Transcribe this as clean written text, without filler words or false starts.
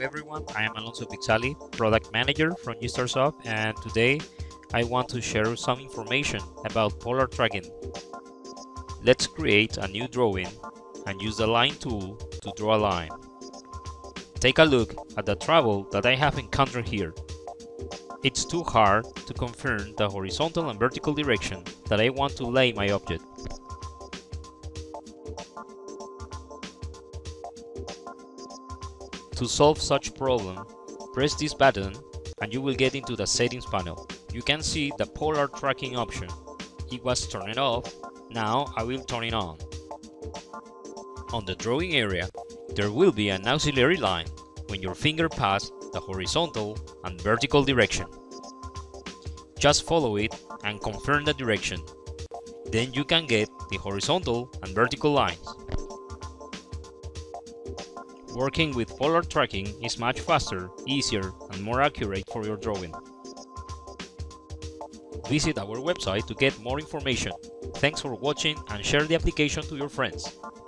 to everyone. I am Alonso Pixali, Product Manager from GstarSoft, and today I want to share some information about polar tracking. Let's create a new drawing and use the line tool to draw a line. Take a look at the trouble that I have encountered here. It's too hard to confirm the horizontal and vertical direction that I want to lay my object. To solve such problem, press this button and you will get into the settings panel. You can see the polar tracking option. It was turned off, now I will turn it on. On the drawing area, there will be an auxiliary line when your finger passes the horizontal and vertical direction. Just follow it and confirm the direction. Then you can get the horizontal and vertical lines. Working with polar tracking is much faster, easier, and more accurate for your drawing. Visit our website to get more information. Thanks for watching and share the application to your friends.